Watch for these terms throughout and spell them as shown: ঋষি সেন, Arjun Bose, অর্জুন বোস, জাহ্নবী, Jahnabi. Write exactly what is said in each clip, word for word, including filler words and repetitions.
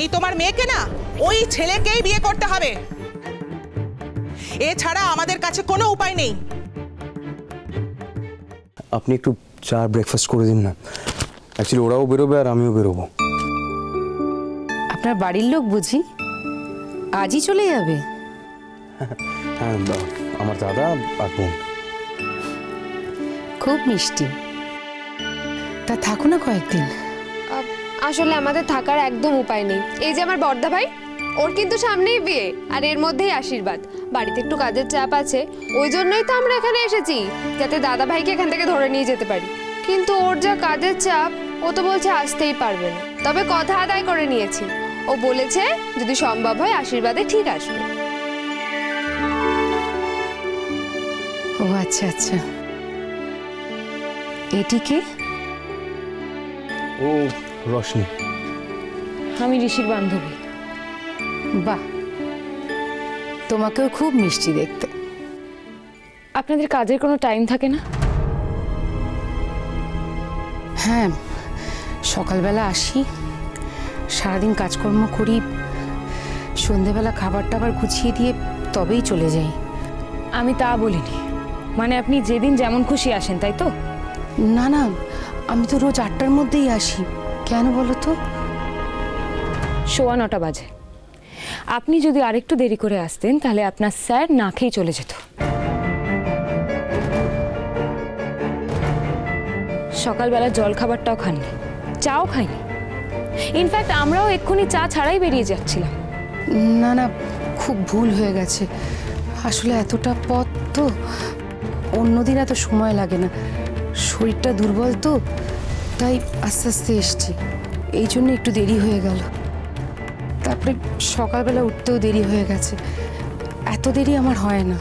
এই তোমার মেয়েকে না ওই ছেলেকেই বিয়ে করতে হবে, এছাড়া আমাদের কাছে কোনো উপায় নেই। আপনি একটু চা ব্রেকফাস্ট করে দিন না, অ্যাকচুয়ালি ওরাও বেরোবে আর আমিও বেরোবো। আপনার বাড়ির লোক বুঝি আজই চলে যাবে? হ্যাঁ, আমার দাদা আর বোন। খুব মিষ্টি, তা থাকো না কয়েকদিন। আসলে আমাদের থাকার একদম উপায় নেই। এই যে আমার বড়দা ভাই, ওর কিন্তু সামনেই বিয়ে আর এর মধ্যেই আশীর্বাদ। বাড়িতে একটু কাজের চাপ আছে, ওই জন্যই তো আমরা এখানে এসেছি যাতে দাদা ভাইকে এখান থেকে ধরে নিয়ে যেতে পারি। কিন্তু ওর যা কাজের চাপ, ও তো বলছে আসতেই পারবে না। তবে কথা আদায় করে নিয়েছি, ও বলেছে যদি সম্ভব হয় আশীর্বাদে ঠিক আসবে। ও আচ্ছা আচ্ছা, এটিকে ও রোশনি, আমি ঋষির বান্ধবী। বাহ, তোমাকেও খুব মিষ্টি দেখতে। আপনাদের কাজের কোনো টাইম থাকে না? হ্যাঁ, সকালবেলা আসি, সারাদিন কাজকর্ম করি, সন্ধেবেলা খাবার টাবার গুছিয়ে দিয়ে তবেই চলে যাই। আমি তা বলিনি, মানে আপনি যেদিন যেমন খুশি আসেন তাই তো? না না, আমি তো রোজ আটটার মধ্যেই আসি। কেন বলো তো? সোয়া নটা বাজে, আপনি যদি আরেকটু দেরি করে আসতেন তাহলে আপনার স্যার না খেয়ে চলে যেত। সকালবেলা জল খাবারটাও খাননি, চাও খাইনি। ইনফ্যাক্ট আমরাও এক্ষুনি চা ছাড়াই বেরিয়ে যাচ্ছিলাম। না না, খুব ভুল হয়ে গেছে। আসলে এতটা পথ তো, অন্যদিন এত সময় লাগে না। শরীরটা দুর্বল তো, তাই আস্তে আস্তে এসছি, এই জন্য একটু দেরি হয়ে গেল। তারপরে সকালবেলা উঠতেও দেরি হয়ে গেছে। এত দেরি আমার হয় না।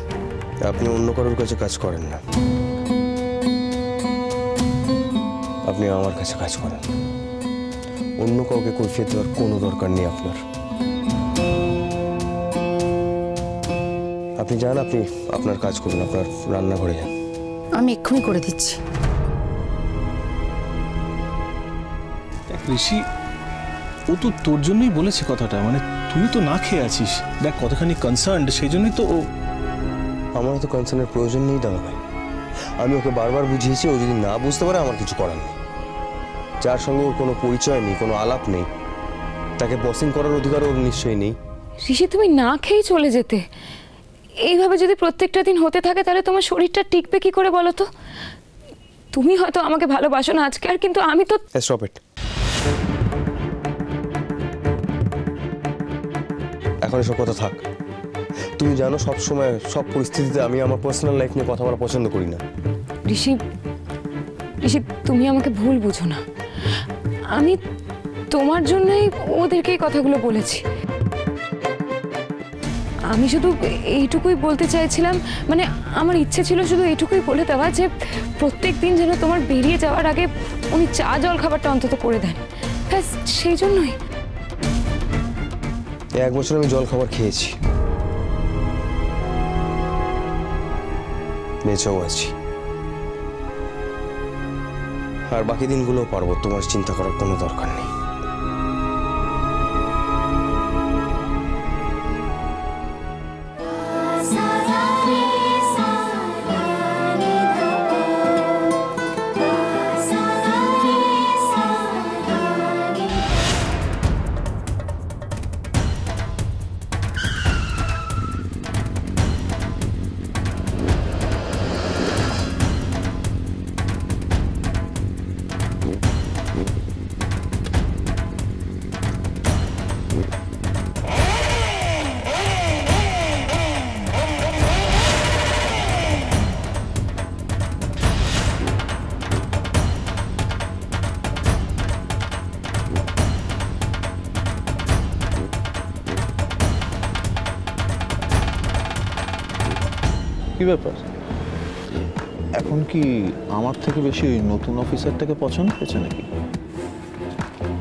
আপনি অন্য কারোর কাছে কাজ করেন না, আপনি আমার কাছে কাজ করেন। অন্য কাউকে কৈফিয়ত দেওয়ার কোনো দরকার নেই আপনার। আপনি যান, আপনি আপনার কাজ করুন, আপনার রান্নাঘরে যান। আমি এক্ষুনি করে দিচ্ছি। ঋষি, ও তো তোর জন্যই বলেছে কথাটা, মানে তুই তো না খেয়ে আছিস, দেখ কতখানি কনসার্নড, সেই জন্যই তো। ও আমার তো কনসার্নের প্রয়োজন নেই দাদা ভাই, আমি ওকে বারবার বুঝিয়েছি। ও যদি না বুঝতে পারে আমার কিছু করার নেই। যার সঙ্গে ওর কোনো পরিচয় নেই, কোনো আলাপ নেই, তাকে বসিং করার অধিকার ওর নিশ্চয়ই নেই। ঋষি, তুমি না খেয়ে চলে যেতে, এইভাবে যদি প্রত্যেকটা দিন হতে থাকে তাহলে তোমার শরীরটা টিকবে কি করে বলো তো? তুমি হয়তো আমাকে ভালোবাসো না আজকে আর, কিন্তু আমি তো। স্টপ ইট, এখন এসব কথা থাক। তুমি জানো সব সময় সব পরিস্থিতিতে আমি আমার পার্সোনাল লাইফ নিয়ে কথা বলা পছন্দ করি না। ঋষি, ঋষি তুমি আমাকে ভুল বুঝো না, আমি তোমার জন্যই ওদেরকে এই কথাগুলো বলেছি। আমি শুধু এইটুকুই বলতে চাইছিলাম, মানে আমার ইচ্ছে ছিল শুধু এইটুকুই বলে দেওয়া যে প্রত্যেক দিন যেন তোমার বেরিয়ে যাওয়ার আগে উনি চা জল খাবারটা অন্তত করে দেন, ব্যাস সেই জন্যই। এক বছর আমি জল খাবার খেয়েছি, বেঁচেও আছি, আর বাকি দিনগুলো পারবো। তোমার চিন্তা করার কোনো দরকার নেই। ব্যাপার এখন কি আমার থেকে বেশি নতুন অফিসারটাকে পছন্দ হয়েছে নাকি?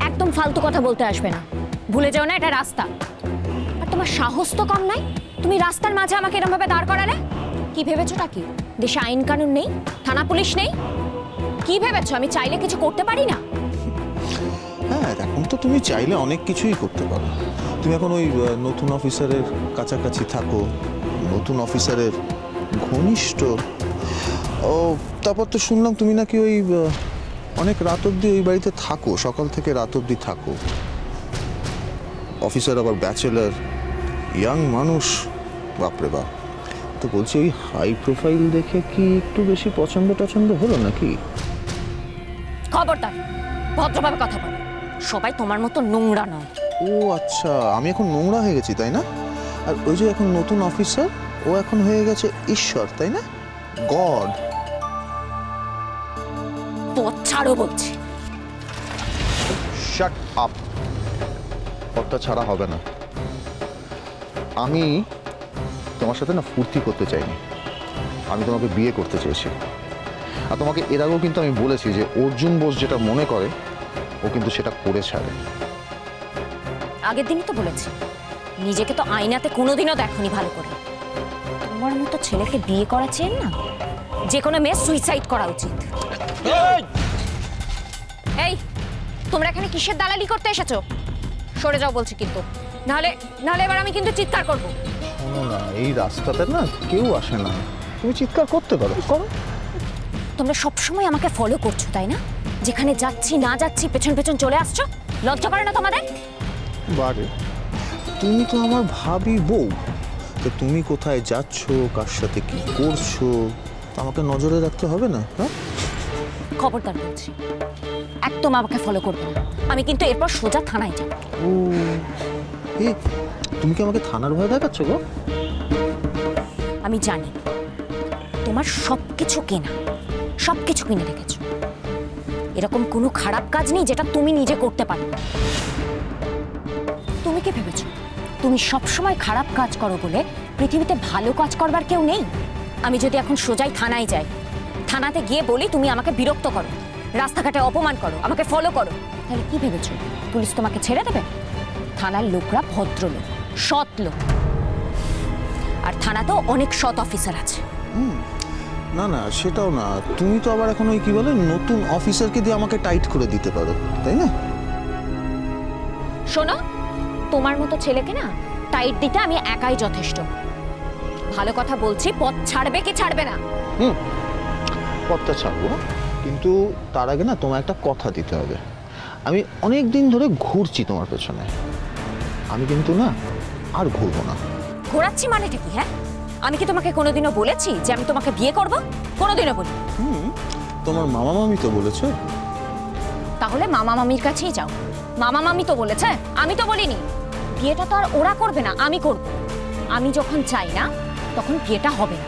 একদম ফালতু কথা বলতে আসবে না, ভুলে যাও না এটা রাস্তা। আর তোমার সাহস তো কম নাই, তুমি রাস্তার মাঝে আমাকে এরকম ভাবে দাঁড় করালে। কি ভেবেছো নাকি দেশে আইন কানুন নেই, থানা পুলিশ নেই? কি ভেবেছো আমি চাইলে কিছু করতে পারি না? হ্যাঁ, এখন তো তুমি চাইলে অনেক কিছুই করতে পারো। তুমি এখন ওই নতুন অফিসারের কাছাকাছি থাকো, নতুন অফিসারের ঘনিষ্ঠ। ও তারপর তো শুনলাম তুমি নাকি ওই অনেক রাত অবধি ওই বাড়িতে থাকো, সকাল থেকে রাত অবধি থাকো। অফিসার আবার ব্যাচেলার, ইয়াং মানুষ, বাপরে বাপ। তো বলছি ওই হাই প্রোফাইল দেখে কি একটু বেশি পছন্দ টছন্দ হলো নাকি? খবরদার, ভদ্রভাবে কথা বল, সবাই তোমার মতো নোংরা নয়। ও আচ্ছা, আমি এখন নোংরা হয়ে গেছি তাই না? আর ওই যে এখন নতুন অফিসার, ও এখন হয়ে গেছে ঈশ্বর তাই না, গড। ছাড়ো বলছি। শাট আপ, কথা ছাড়া হবে না। আমি তোমার সাথে না ফুর্তি করতে চাইনি, আমি তোমাকে বিয়ে করতে চেয়েছি। আর তোমাকে এর আগেও কিন্তু আমি বলেছি যে অর্জুন বোস যেটা মনে করে ও কিন্তু সেটা করে ছাড়ে। আগের দিনই তো বলেছি, নিজেকে তো আয়নাতে কোনোদিনও দেখনি ভালো করে। তোমার মতো ছেলেকে বিয়ে করা চেন না, যে কোনো মেয়ে সুইসাইড করা উচিত। এই তোমরা এখানে কিসের দালালি করতে এসেছো? সরে যাও বলছি কিন্তু, নাহলে নাহলে এবার আমি কিন্তু চিৎকার করবো। না, এই রাস্তাতে না কেউ আসে না, তুমি চিৎকার করতে পারো। করো। তোমরা সবসময় আমাকে ফলো করছো তাই না? যেখানে যাচ্ছি না যাচ্ছি পেছন পেছন চলে আসছো, লজ্জা করে না তোমাদের? বারে, তুমি তো আমার ভাবি বউ, তো তুমি কোথায় যাচ্ছ, কার সাথে কি করছো, আমাকে নজরে রাখতে হবে না? হ্যাঁ, খবরদার বলছি, একদম আমাকে ফলো করবে না। আমি কিন্তু এরপর সোজা থানায় যাব। ও এই, তুমি কি আমাকে থানার ভয় দেখাচ্ছ গো? আমি জানি তোমার সবকিছু কেনা, সবকিছু কিনে রেখেছো। এরকম কোনো খারাপ কাজ নেই যেটা তুমি নিজে করতে পারো। তুমি কি ভেবেছো তুমি সবসময় খারাপ কাজ করো বলে পৃথিবীতে ভালো কাজ করবার কেউ নেই? আমি যদি এখন সোজাই থানায় যাই, থানাতে গিয়ে বলি তুমি আমাকে বিরক্ত করো, রাস্তাঘাটে অপমান করো, আমাকে ফলো করো, তাহলে কি ভেবেছো পুলিশ তোমাকে ছেড়ে দেবে? থানার লোকরা ভদ্রলোক, সৎ লোক, আর থানাতেও অনেক সৎ অফিসার আছে। না না সেটাও না, তুমি তো আবার এখন ওই কি বলে নতুন অফিসারকে দিয়ে আমাকে টাইট করে দিতে পারো তাই না? শোনো, তোমার মতো ছেলেকে না টাইট দিতে আমি একাই যথেষ্ট। ভালো কথা বলছি, পথ ছাড়বে কি ছাড়বে না? হুম, পথটা ছাড়বো, কিন্তু তার আগে না তোমার একটা কথা দিতে হবে। আমি অনেক দিন ধরে ঘুরছি তোমার পেছনে, আমি কিন্তু না আর ঘুরবো না। ঘোরাচ্ছি মানেটা কি? হ্যাঁ, আমি কি তোমাকে কোনোদিনও বলেছি যে আমি তোমাকে বিয়ে করব? কোনোদিনও বলি? হুম, তোমার মামা মামি তো বলেছে। তাহলে মামা মামির কাছেই যাও, মামা মামি তো বলেছে, আমি তো বলিনি। বিয়েটা তো আর ওরা করবে না, আমি করব। আমি যখন চাই না তখন বিয়েটা হবে না,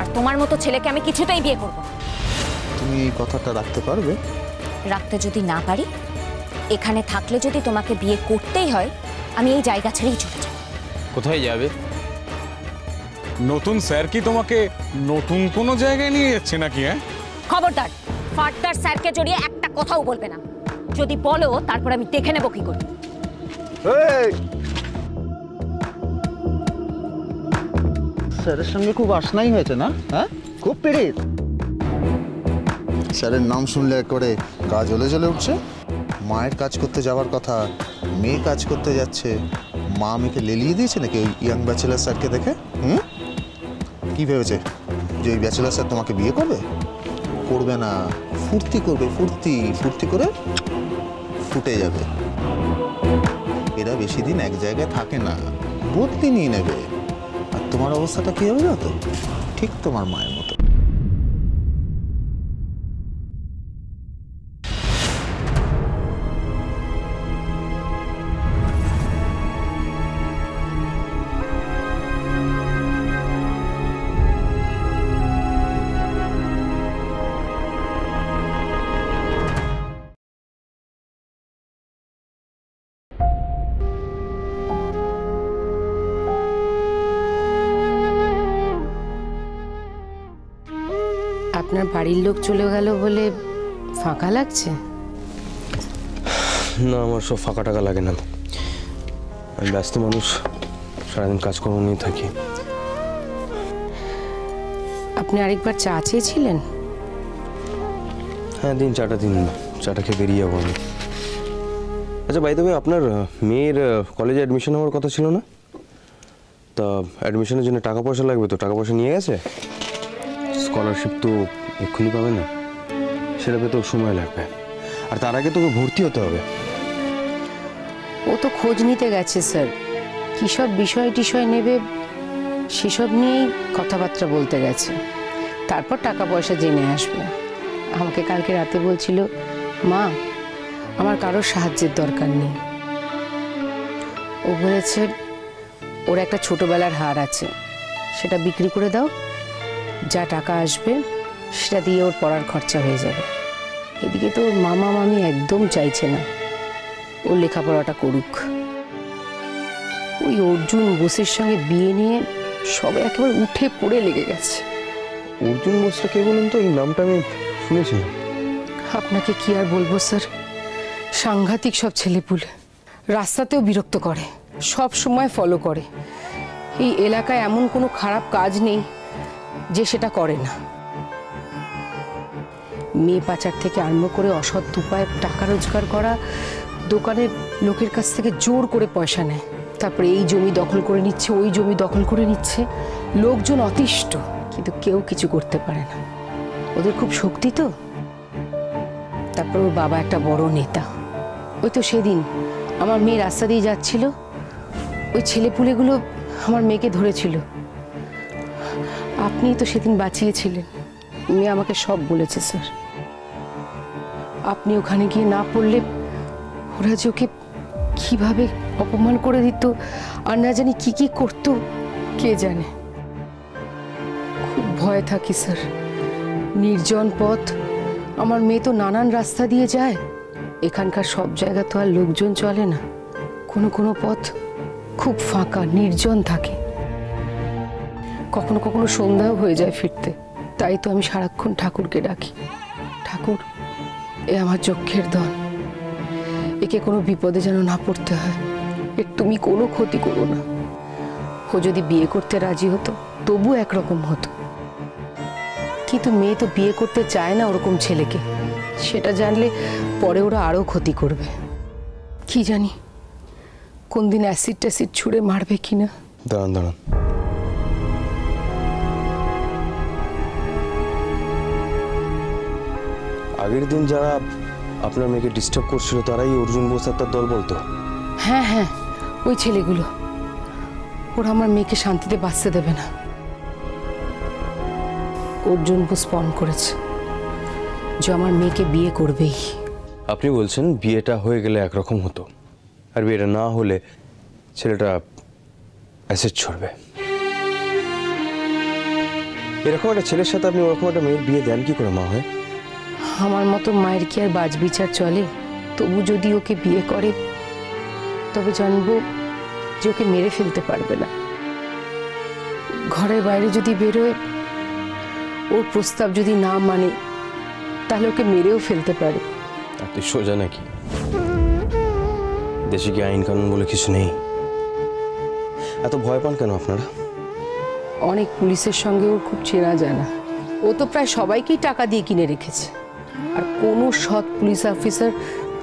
আর তোমার মতো ছেলেকে আমি কিছুতেই বিয়ে করব না। তুমি এই কথাটা রাখতে পারবে? রাখতে যদি না পারি, এখানে থাকলে যদি তোমাকে বিয়ে করতেই হয়, আমি এই জায়গা ছেড়েই চলে যাব। কোথায় যাবে? নতুন স্যার কি তোমাকে নতুন কোনো জায়গায় নিয়ে যাচ্ছে নাকি? হ্যাঁ, খবরদার, ফার্দার স্যারকে জড়িয়ে একটা কথাও বলবে না। যদি বলো তারপর আমি দেখে নেব কি করি। স্যারের সঙ্গে খুব আসনাই হয়েছে না? হ্যাঁ, খুব পিড়িত। স্যারের নাম শুনলে করে গা জ্বলে জ্বলে উঠছে। মায়ের কাজ করতে যাওয়ার কথা, মেয়ে কাজ করতে যাচ্ছে। মা মেয়েকে লেলিয়ে দিয়েছে নাকি ওই ইয়াং ব্যাচেলার স্যারকে দেখে? হুম, কি ভেবেছে যে ওই ব্যাচেলার স্যার তোমাকে বিয়ে করবে? করবে না, ফুর্তি করবে, ফুর্তি ফুর্তি করে ফুটে যাবে। এরা বেশি দিন এক জায়গায় থাকে না, বদলি নিয়ে নেবে। আর তোমার অবস্থাটা কি হবে জানো? ঠিক তোমার মায়ের মতো। আপনার বাড়ির লোক চলে গেল বলে ফাঁকা লাগছে না? আমার সব ফাঁকা টাকা লাগে না, আমি ব্যস্ত মানুষ, সারাদিন কাজকর্ম নিয়ে থাকি। আপনি আরেকবার চা চেয়েছিলেন? হ্যাঁ দিন, চাটা দিন, চাটা খেয়ে বেরিয়ে যাবো আমি। अच्छा बाय द वे আপনার মেয়ের কলেজে অ্যাডমিশন হওয়ার কথা ছিল না, তা অ্যাডমিশনের জন্য টাকা পয়সা লাগবে তো, টাকা পয়সা নিয়ে গেছে? স্কলারশিপ তো এক্ষুনি পাবে না, সেটা পেতেও সময় লাগবে, আর তার আগে তোকে ভর্তি হতে হবে। ও তো খোঁজ নিতে গেছে স্যার, কি সব বিষয় টিষয় নেবে সেসব নিয়েই কথাবার্তা বলতে গেছে, তারপর টাকা পয়সা জেনে আসবে। আমাকে কালকে রাতে বলছিল, মা আমার কারোর সাহায্যের দরকার নেই, ও বলেছে ওর একটা ছোটবেলার হার আছে, সেটা বিক্রি করে দাও, যা টাকা আসবে সেটা দিয়ে ওর পড়ার খরচা হয়ে যাবে। এদিকে তো ওর মামা মামি একদম চাইছে না ওর লেখাপড়াটা করুক। ওই অর্জুন বোসের সঙ্গে বিয়ে নিয়ে সবাই একেবারে উঠে পড়ে লেগে গেছে। অর্জুন বোসটা কে বলুন তো? এই নামটা আমি শুনেছি। আপনাকে কি আর বলবো স্যার, সাংঘাতিক সব ছেলেপুলে, রাস্তাতেও বিরক্ত করে, সব সময় ফলো করে। এই এলাকায় এমন কোনো খারাপ কাজ নেই যে সেটা করে না। মেয়ে পাচার থেকে আরম্ভ করে অসৎ উপায়ে টাকা রোজগার করা, দোকানের লোকের কাছ থেকে জোর করে পয়সা নেয়, তারপরে এই জমি দখল করে নিচ্ছে, ওই জমি দখল করে নিচ্ছে। লোকজন অতিষ্ঠ, কিন্তু কেউ কিছু করতে পারে না, ওদের খুব শক্তি তো। তারপর ওর বাবা একটা বড় নেতা। ওই তো সেদিন আমার মেয়ে রাস্তা দিয়ে যাচ্ছিল, ওই ছেলেপুলেগুলো আমার মেয়েকে ধরেছিল, আপনি তো সেদিন বাঁচিয়েছিলেন। মেয়ে আমাকে সব বলেছে স্যার, আপনি ওখানে গিয়ে না পড়লে ওরা যে ওকে কীভাবে অপমান করে দিত, আর না জানি কী কী করতো কে জানে। খুব ভয় থাকি স্যার, নির্জন পথ, আমার মেয়ে তো নানান রাস্তা দিয়ে যায়, এখানকার সব জায়গা তো আর লোকজন চলে না, কোনো কোনো পথ খুব ফাঁকা নির্জন থাকে, কখনো কখনো সন্ধ্যাও হয়ে যায় ফিরতে। তাই তো আমি সারাক্ষণ ঠাকুরকে ডাকি, ঠাকুর এ আমার চক্ষের ধন, একে কোনো বিপদে যেন না পড়তে হয়, এর তুমি কোনো ক্ষতি করো না। ও যদি বিয়ে করতে রাজি হতো তবু একরকম হতো, কিন্তু মেয়ে তো বিয়ে করতে চায় না ওরকম ছেলেকে, সেটা জানলে পরে ওরা আরও ক্ষতি করবে। কি জানি কোন দিন অ্যাসিড ট্যাসিড ছুঁড়ে মারবে কিনা। দাঁড়ান দাঁড়ান, আগের দিন যারা আপনার মেয়েকে ডিস্টার্ব করছিল তারাই অর্জুন বোস আর তার দল বলতো? হ্যাঁ হ্যাঁ, ওই ছেলেগুলো, ওরা আমার মেয়েকে শান্তিতে বাঁচতে দেবে না। অর্জুন বোস পণ করেছে যে আমার মেয়েকে বিয়ে করবেই। আপনি বলছেন বিয়েটা হয়ে গেলে একরকম হতো, আর বিয়েটা না হলে ছেলেটা অ্যাসিড ছড়বে। এরকম একটা ছেলের সাথে আপনি ওরকম একটা মেয়ের বিয়ে দেন কি করে মা হয়? আমার মতো মায়ের কি আর বাজ বিচার চলে? তবু যদি ওকে বিয়ে করে তবে জানবো যে ওকে মেরে ফেলতে পারবে না। ঘরের বাইরে যদি বেরোয়, ওর প্রস্তাব যদি না মানে, তাহলে ওকে মেরেও ফেলতে পারে। আপনি সোজা নাকি? দেশে কি আইন কানুন বলে কিছু নেই? এত ভয় পান কেন আপনারা? অনেক পুলিশের সঙ্গে ওর খুব চেনা জানা, ও তো প্রায় সবাইকেই টাকা দিয়ে কিনে রেখেছে, আর কোনো সৎ পুলিশ অফিসার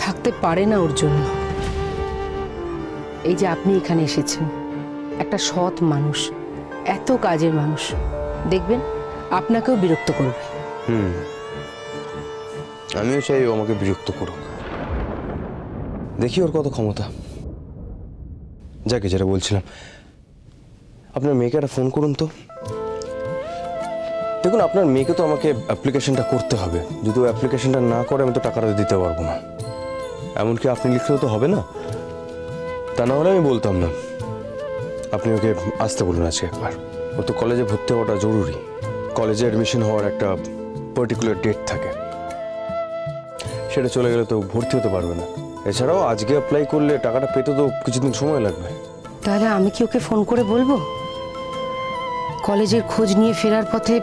থাকতে পারে না ওর জন্য। এই যে আপনি এখানে এসেছেন, একটা সৎ মানুষ, এত কাজের মানুষ, দেখবেন আপনাকেও বিরক্ত করবে। হুম, আমিও চাই ও আমাকে বিরক্ত করুক, দেখি ওর কত ক্ষমতা। যাকে যেটা বলছিলাম, আপনার মেয়েকে একটা ফোন করুন তো। দেখুন, আপনার মেয়েকে তো আমাকে অ্যাপ্লিকেশনটা করতে হবে, যদি ও অ্যাপ্লিকেশনটা না করে আমি তো টাকাটা দিতে পারবো না, এমনকি আপনি লিখলেও তো হবে না, তা না হলে আমি বলতাম না। আপনি ওকে আসতে বলুন আজকে একবার, ও তো কলেজে ভর্তি হওয়াটা জরুরি, কলেজে অ্যাডমিশন হওয়ার একটা পার্টিকুলার ডেট থাকে, সেটা চলে গেলে তো ভর্তি হতে পারবে না, এছাড়াও আজকে অ্যাপ্লাই করলে টাকাটা পেতে তো কিছুদিন সময় লাগবে। তাহলে আমি কি ওকে ফোন করে বলবো? কলেজের খোঁজ নিয়ে ফেরার পথে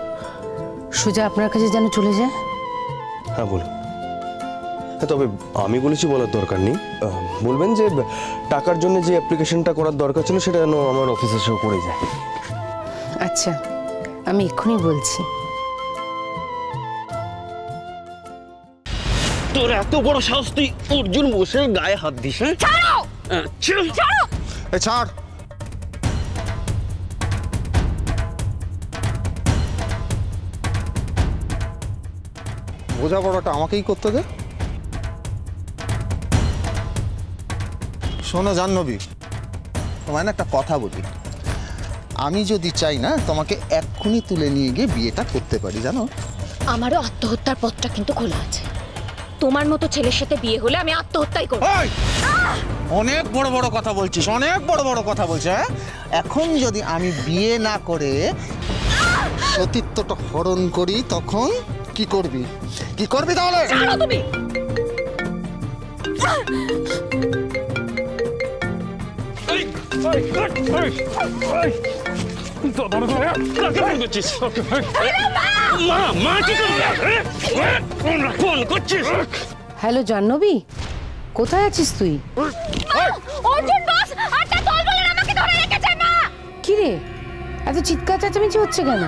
সোজা আপনার কাছে যেন চলে যায়। হ্যাঁ বলুন। হ্যাঁ, তবে আমি বলেছি বলার দরকার নেই, বলবেন যে টাকার জন্য যে অ্যাপ্লিকেশনটা করার দরকার ছিল সেটা যেন আমার অফিসে এসেও করে যায়। আচ্ছা, আমি এক্ষুনি বলছি। তোর এত বড় সাহস তুই অর্জুন বোসের গায়ে হাত দিস? ছাড়ো ছাড়ো এ ছাড়। বোঝা বড়টা আমাকেই করতে দে। শোনো জাহ্নবী, তোমায় না একটা কথা বলি, আমি যদি চাই না তোমাকে এক্ষুনি তুলে নিয়ে গিয়ে বিয়েটা করতে পারি জানো। আমারও আত্মহত্যার পথটা কিন্তু খোলা আছে, তোমার মতো ছেলের সাথে বিয়ে হলে আমি আত্মহত্যাই করব। অনেক বড় বড় কথা বলছিস, অনেক বড় বড় কথা বলছিস। হ্যাঁ, এখন যদি আমি বিয়ে না করে সতীত্বটা হরণ করি তখন কি করবি? কি করবি তাহলে? তুমি হ্যালো জাহ্নবী, কোথায় আছিস তুই? কি রে এত চিৎকার চেঁচামেচি হচ্ছে কেন?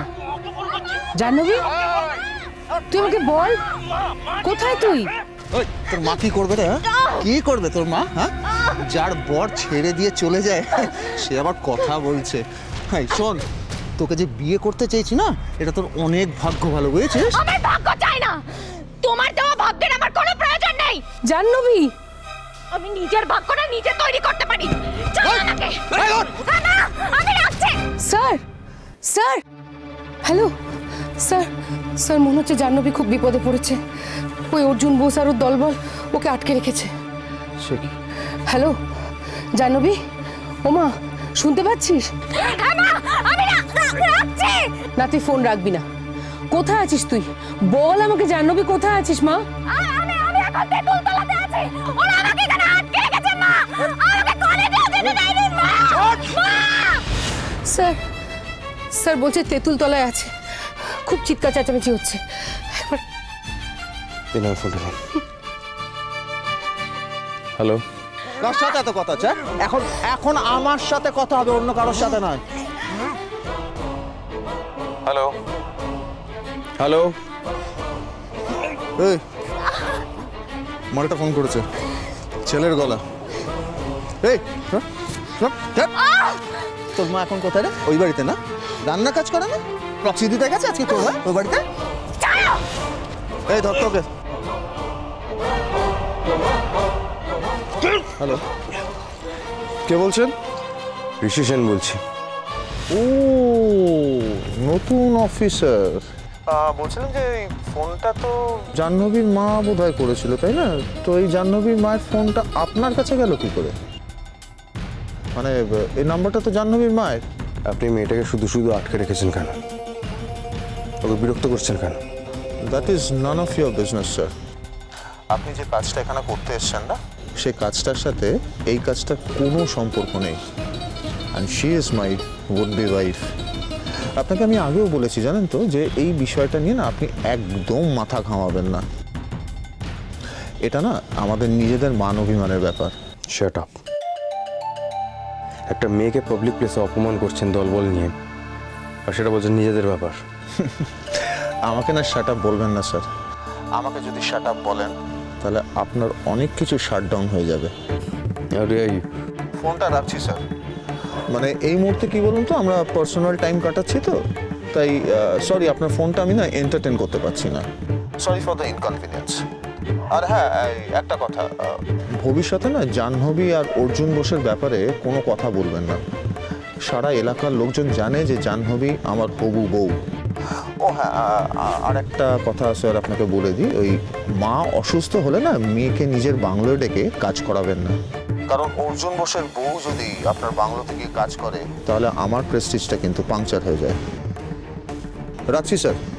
জাহ্নবী তুই আমাকে বল কোথায় তুই? তোর মা কি করবে রে? কি করবে তোর মা? হ্যাঁ, যার বর ছেড়ে দিয়ে চলে যায় সে আবার কথা বলছে। হ্যাঁ শোন, তোকে যে বিয়ে করতে চাইছি না এটা তোর অনেক ভাগ্য ভালো, বুঝেছিস? আমার ভাগ্য চাই না, তোমার দেওয়া ভাগ্যের আমার কোনো প্রয়োজন নেই জাহ্নবী। আমি নিজের ভাগ্যটা নিজে তৈরি করতে পারি। চল নাকে না, আমি রাখছি। Sir sir hello sir sir মনে হচ্ছে জাহ্নবী খুব বিপদে পড়েছে। ওই অর্জুন বোস আর ওর দলবল ওকে আটকে রেখেছে। হ্যালো জাহ্নবী, ওমা শুনতে পাচ্ছিস? না তুই ফোন রাখবি না, কোথায় আছিস তুই বল আমাকে। জাহ্নবী কোথায় আছিস মা? স্যার স্যার বলছে তেঁতুল তলায় আছে, খুব চিৎকার চেঁচামেচি হচ্ছে। হ্যালো কার সাথে এত কথা আছে? এখন এখন আমার সাথে কথা হবে, অন্য কারোর সাথে নয়। হ্যালো হ্যালো এই মালটা ফোন করেছে, ছেলের গলা। এই তোর মা এখন কোথায় রে? ওই বাড়িতে না, রান্না কাজ করে না, প্রক্সি দিতে গেছে আজকে তোর মা ওই বাড়িতে। এই ধর তোকে। হ্যালো কে বলছেন? ঋষি সেন বলছি। ও নতুন অফিসার। বলছিলাম যে ফোনটা তো জাহ্নবীর মা বোধহয় করেছিল তাই না? তো এই জাহ্নবীর মায়ের ফোনটা আপনার কাছে গেল কি করে? মানে এই নাম্বারটা তো জাহ্নবীর মায়ের। আপনি মেয়েটাকে শুধু শুধু আটকে রেখেছেন কেন? ওকে বিরক্ত করছেন কেন? That is none of your business sir. আপনি যে কাজটা এখানে করতে এসছেন না, সেই কাজটার সাথে এই কাজটার কোনো সম্পর্ক নেই। And she is my would be wife. আপনাকে আমি আগেও বলেছি জানেন তো, যে এই বিষয়টা নিয়ে না আপনি একদম মাথা ঘামাবেন না। এটা না আমাদের নিজেদের মান অভিমানের ব্যাপার। Shut up. একটা মেয়েকে পাবলিক প্লেসে অপমান করছেন দলবল নিয়ে, আর সেটা বলছেন নিজেদের ব্যাপার। আমাকে না শাট আপ বলবেন না স্যার। আমাকে যদি শাট আপ বলেন তাহলে আপনার অনেক কিছু শাটডাউন হয়ে যাবে। আরে ফোনটা রাখছি স্যার। মানে এই মুহূর্তে কি বলুন তো, আমরা পার্সোনাল টাইম কাটাচ্ছি তো, তাই সরি আপনার ফোনটা আমি না এন্টারটেইন করতে পারছি না। Sorry for the inconvenience. আর হ্যাঁ একটা কথা, ভবিষ্যতে না জাহ্নবী আর অর্জুন বোসের ব্যাপারে কোনো কথা বলবেন না। সারা এলাকার লোকজন জানে যে জাহ্নবী আমার হবু বউ। ও হ্যাঁ আর একটা কথা স্যার আপনাকে বলে দিই, ওই মা অসুস্থ হলে না মেয়েকে নিজের বাংলোয় ডেকে কাজ করাবেন না, কারণ অর্জুন বোসের বউ যদি আপনার বাংলো থেকে কাজ করে তাহলে আমার প্রেস্টিজটা কিন্তু পাংচার হয়ে যায়। রাখছি স্যার।